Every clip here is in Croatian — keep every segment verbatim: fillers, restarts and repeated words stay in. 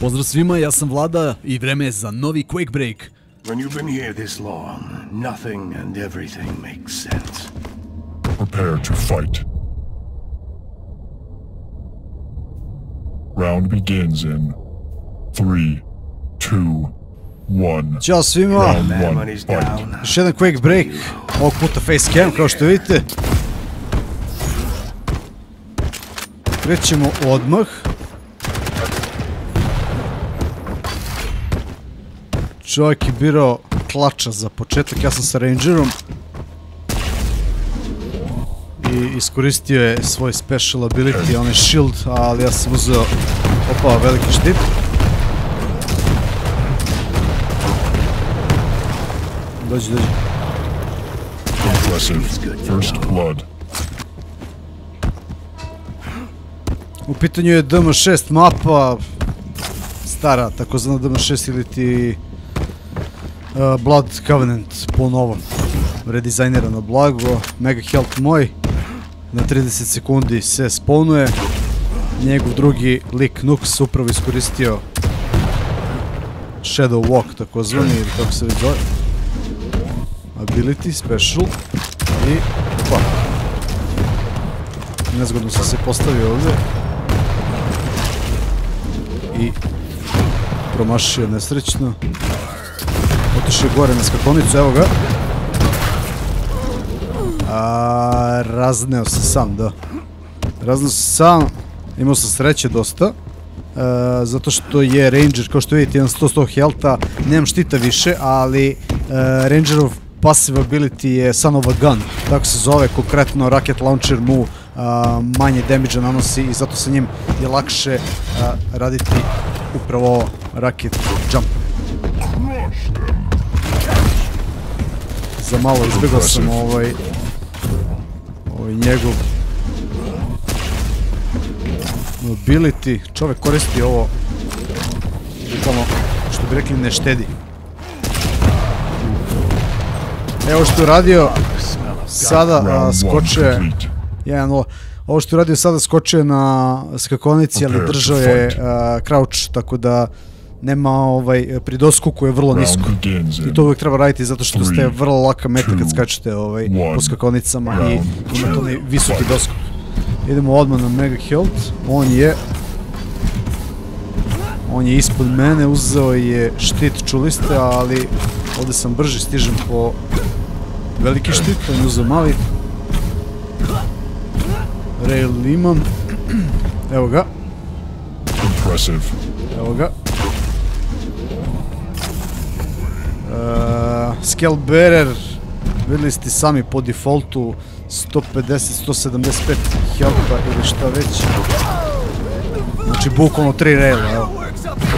Pozdrav svima, ja sam Vlada i vreme je za novi Quake Break. When you've been here this long, nothing and everything makes sense. Prepare to fight. Round begins in tri, dva, jedan. Ćao svima, još jedan Quake Break, ovog puta facecam kao što vidite. Krećemo odmah. Čovjek je birao klača za početak, ja sam sa rangerom. I iskoristio je svoj special ability, on je shield, ali ja sam uzeo, opa, veliki štip. Dođi, dođi. U pitanju je D M šest mapa, stara, takozvana D M šest ili ti blood covenant po novom, redizajnirano blago, mega health moj, na trideset sekundi se spawnuje, njegov drugi lik nooks upravo iskoristio shadow walk takozvani ili kako se već zove, ability, special i opa, nezgodno sam se postavio ovdje i promašio nesrećno. Otišao je gore na skakonicu, evo ga. A, razneo se sam, da. Razneo se sam, imao sam sreće dosta. A, zato što je ranger, kao što vidite, imam sto sto healtha, nemam štita više, ali a, rangerov passive ability je son of a gun, tako se zove, konkretno rocket launcher mu a, manje damage-a nanosi i zato sa njim je lakše a, raditi upravo rocket jump. Za malo izbjegao sam ovaj njegov ability, čovjek koristi ovo bukvalno, što bi rekli, ne štedi. Evo što je radio sada, skoče ovo što je radio sada skoče na skakonici, ali držao je crouch, tako da nema ovaj, pri doskuku je vrlo nisko i to uvijek treba raditi zato što ste vrlo laka meta kad skačete ovaj, po skakonicama i imate onaj visoki doskuk. Idemo odmah na mega health, on je on je ispod mene, uzeo je štit, čuli ste, ali ovdje sam brži, stižem po veliki štit, on je uzeo mali rail, imam, evo ga, evo ga. Scale bearer, vidjeli ste sami po defaultu, sto pedeset do sto sedamdeset pet health-a ili šta već. Znači bukvalno tri raila, evo.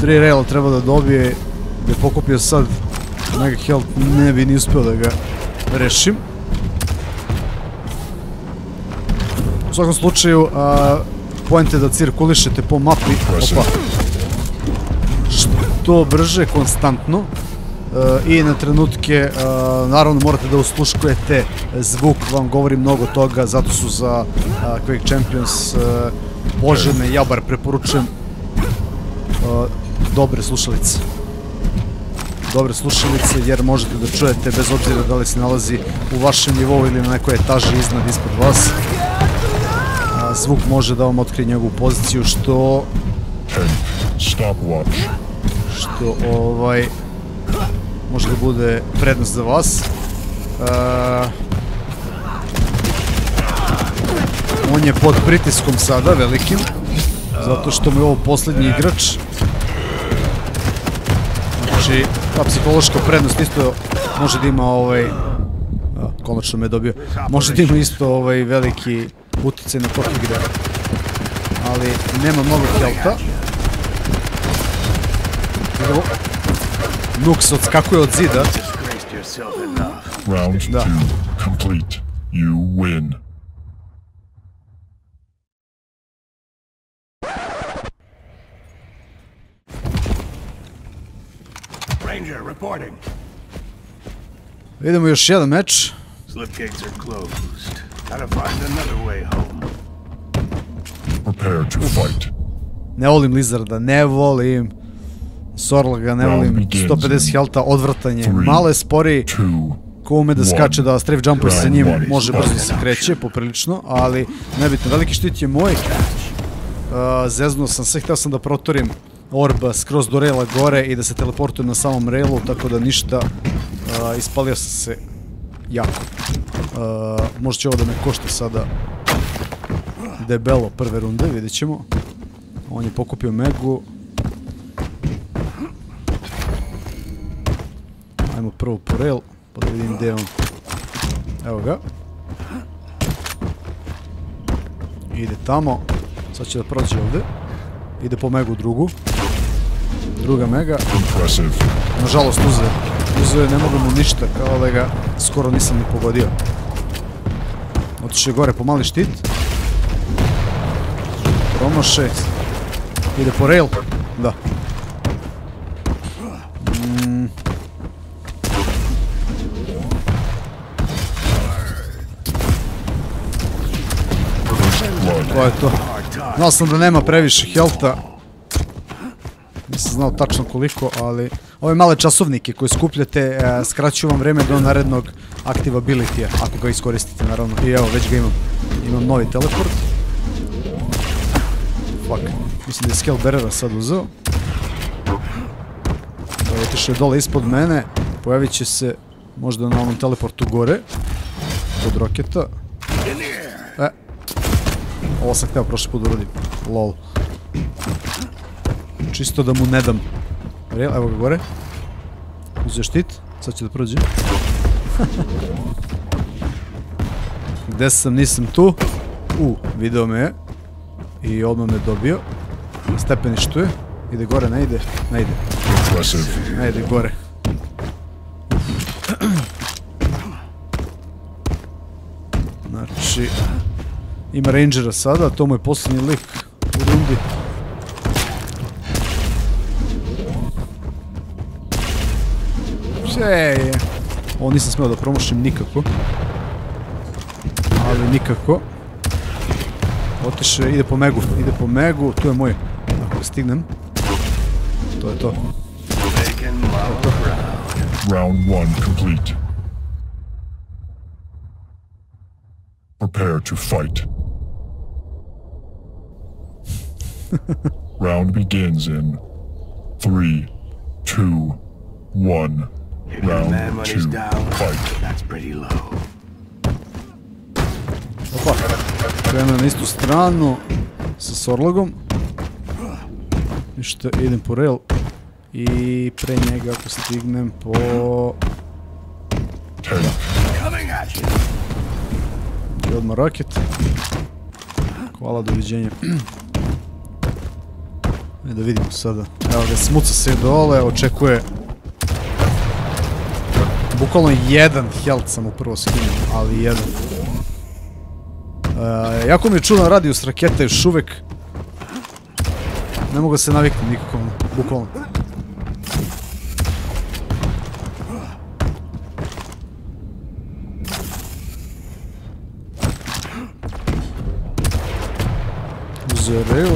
Tri raila treba da dobije, da je pokupio sad mega health, ne bi ni uspio da ga rešim. U svakom slučaju, point je da cirkulišete po mapi, opa, što brže, konstantno. I na trenutke, naravno morate da usluškujete zvuk, vam govori mnogo toga, zato su za Quake Champions poželjne, ja bar preporučujem dobre slušalice. Dobre slušalice jer možete da čujete bez obzira da li se nalazi u vašem nivou ili na nekoj etaži iznad, ispod vas. Zvuk može da vam otkrije njegovu poziciju, što... Što ovaj... može da bude prednost za vas. On je pod pritiskom sada, velikim, zato što mu je ovo posljednji igrač. Znači, ta psihološka prednost isto može da ima ovaj... Konačno me je dobio. Može da ima isto ovaj veliki utjecaj na tok igre. Ali nema mnogo healtha. Evo. Nooks odskakuje od zida. Da. Vidimo još jedan meč. Prepare to fight. Ne volim Lizarda, ne volim Sorlaga, ne volim sto pedeset helta, odvrtanje, malo je sporiji. Ko ume da skače, da strafe jumpuje sa njim, može brzo se kreće, poprilično, ali nebitno, veliki štit je moj. Zeznuo sam se, hteo sam da protorim orb skroz do raila gore i da se teleportujem na samom railu, tako da ništa, ispalio sam se jako. Možda će ovo da me košta sada debelo prve runde, vidjet ćemo. On je pokupio megu. Ajmo prvo po rail, pa da vidim gdje je on. Evo ga. Ide tamo, sad će da prođe ovdje. Ide po megu drugu. Druga mega. Nažalost uzeo. Uzeo je, ne mogu mu ništa, kao da ga skoro nisam ni pogodio. Otišao je gore po mali štit. Promoše. Ide po rail. Da. To je to. Znao sam da nema previše helta. Nisam znao tačno koliko, ali... Ove male časovnike koje skupljate skraćuju vam vreme do narednog active ability-a, ako ga iskoristite, naravno. I evo, već ga imam. Imam novi teleport. Fuck. Mislim da je scale bearera sad uzeo. Otišao je dole ispod mene. Pojavit će se možda na onom teleportu gore. Pod roketa. E. Ovo sam hteo prošli put urodim. Lol. Čisto da mu ne dam. Evo ga gore. Uzeo štit. Sad će da prođe. Gde sam? Nisam tu. U, video me je. I odmah me dobio. Stepeništuje. Ide gore, ne ide. Ne ide. Ne ide gore. Znači... Ima rangera sada, to mu je posljednji lik u rundi. Šeje. Ovo nisam smeo da promošim nikako. Ali nikako. Otišao je, ide po megu, ide po megu, tu je moj. Ako ga stignem. To je to. Prepare to fight. Round begins in three, two, one. Round two, fight. That's pretty low. Opa, krenem na istu stranu sa Sorlagom. Ništa, idem po rail i pre njega ako stignem po... I odmah raket. Hvala, doviđenja. E da vidimo sada. Evo ga, smuca se dole, očekuje... Bukvalno jedan health sam u prvo skinu, ali jedan. Jako mi je čudan radius raketa još uvek. Ne mogu da se naviknem nikako, bukvalno. Uzeo rail.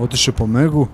Otišao po megu.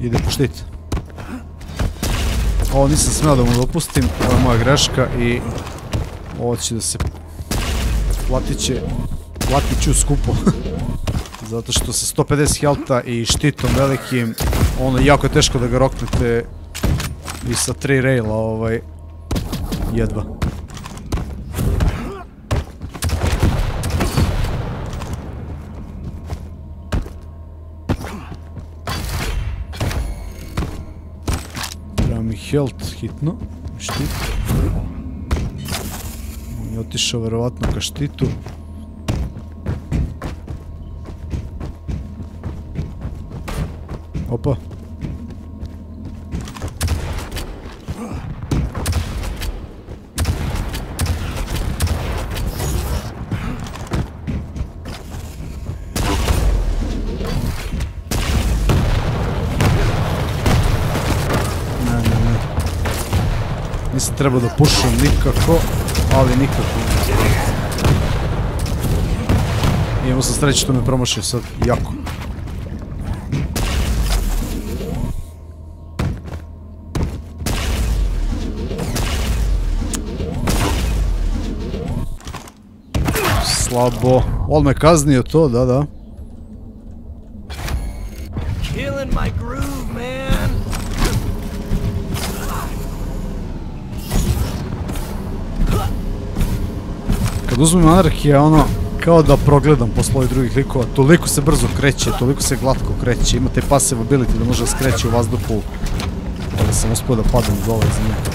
Ide po štit. Ovo nisam smeo da mu dopustim, ovo je moja greška i ovo će da se platit će, platit ću skupo. Zato što sa sto pedeset helta i štitom velikim, ono jako je teško da ga roknete i sa tri raila, ovaj, jedva. Health hitno, štit. On je otišao verovatno ka štitu. Opa. Nisam trebao da pušam nikako, ali nikako. Imao sam sreće što me promašio sad jako. Slabo. On me kaznio to, da, da. Kad uzmem anarkija, ono, kao da progledam posle ovih drugih likova, toliko se brzo kreće, toliko se glatko kreće, imate passive ability da može da skreće u vazduhu, ali sam uspio da padam dole za nekako.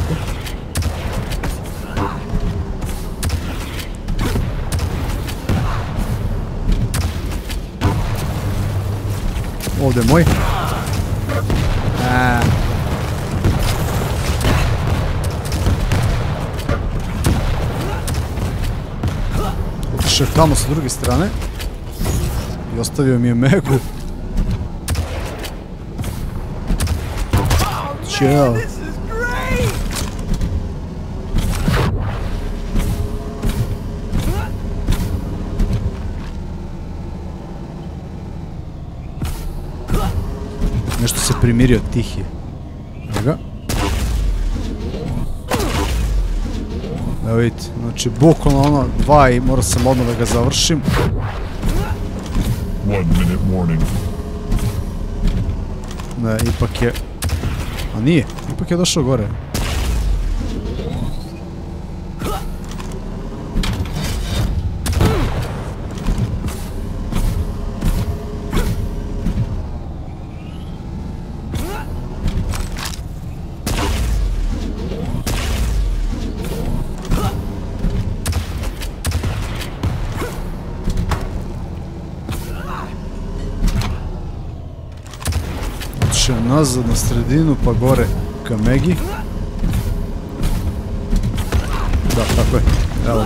Ovdje je moj. Eee. Otišao je tamo sa druge strane. I ostavio mi je megu. Ćao. Nešto se primirio, tih je. Evo ga. Evo vidite, znači bukvalno ono dva i morao sam odmah da ga završim. Ne, ipak je... A nije, ipak je došao gore. Nazad na sredinu, pa gore ka Megi. Da, tako je. Evo ga.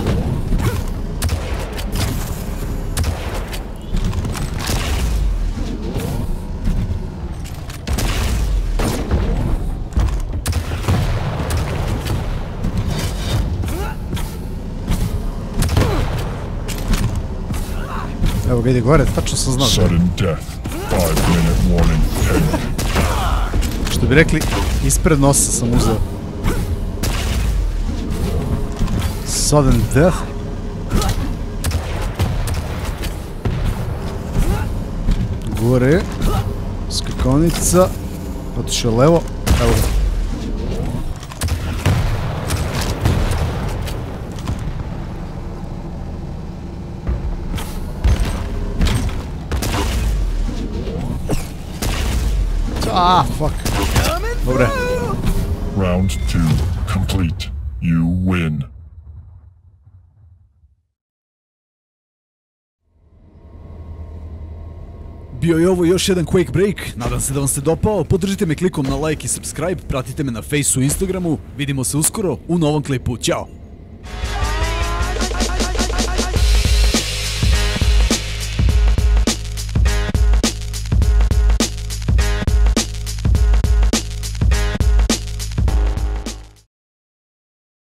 Evo ga, ide gore, tačno sam znao. Sudden death, five minute warning, head. Što bi rekli, ispred nosa sam uzeo. Sudden death. Gore. Skakavnica. Otišao levo. Evo ga. Ah, fuck. Dobre. Round two complete. You win. Bio je ovo još jedan Quake Break, nadam se da vam se dopao, podržite me klikom na like i subscribe, pratite me na Facebooku i Instagramu, vidimo se uskoro u novom klipu, ćao!